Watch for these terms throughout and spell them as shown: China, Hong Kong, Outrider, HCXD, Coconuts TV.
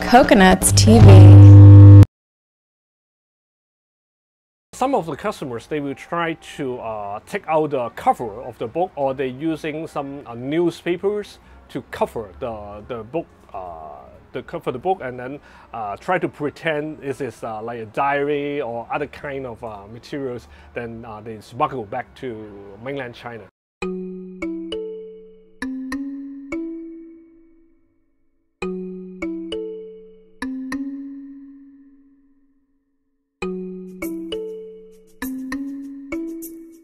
Coconuts TV. Some of the customers, they will try to take out the cover of the book, or they're using some newspapers to cover the book. Cover the book, and then try to pretend this is like a diary or other kind of materials, then they smuggle back to mainland China.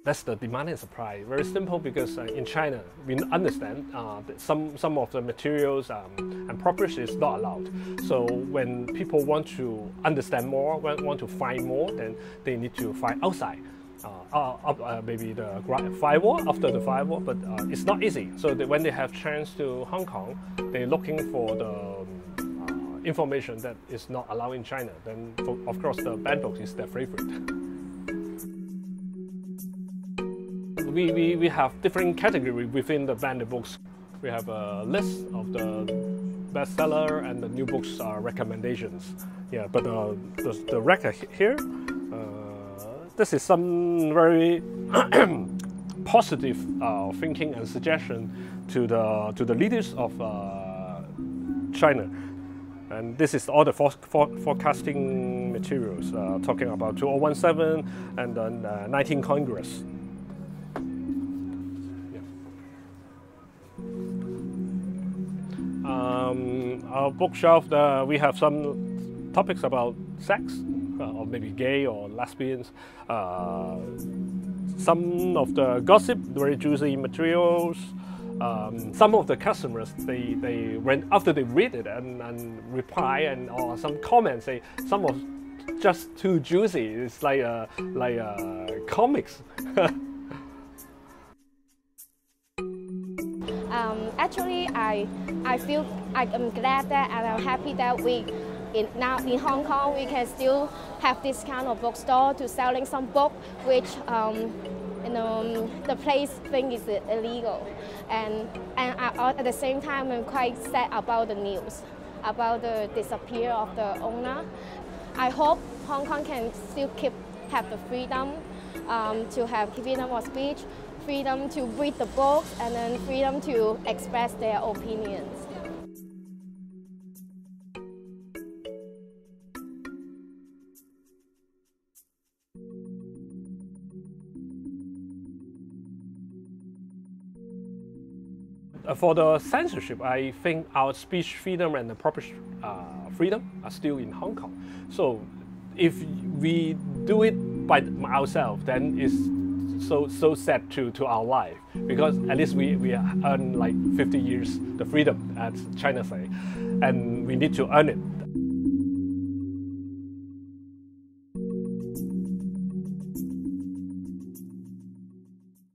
That's the demand and supply. Very simple, because in China we understand that some of the materials and properties is not allowed. So when people want to understand more, want to find more, then they need to find outside, maybe the firewall, after the firewall. But it's not easy. So when they have chance to Hong Kong, they're looking for the information that is not allowed in China. Then of course the banned books is their favorite. We have different categories within the banned books. We have a list of the bestseller and the new books recommendations. Yeah, but the record here, this is some very positive thinking and suggestion to the leaders of China. And this is all the forecasting materials talking about 2017 and then 19 Congress. Our bookshelf, we have some topics about sex, or maybe gay or lesbians. Some of the gossip, very juicy materials. Some of the customers, they went after they read it and reply, and or some comments say some of just too juicy. It's like comics. Actually, I feel I'm glad that, and I'm happy that now in Hong Kong we can still have this kind of bookstore to selling some book, which the place thing is illegal, and at the same time I'm quite sad about the news about the disappearance of the owner. I hope Hong Kong can still have the freedom to have freedom of speech, freedom to read the books, and then freedom to express their opinions. For the censorship, I think our speech freedom and the property freedom are still in Hong Kong. So if we do it by ourselves, then it's so sad to our life, because at least we earn like 50 years the freedom, as China say, and we need to earn it.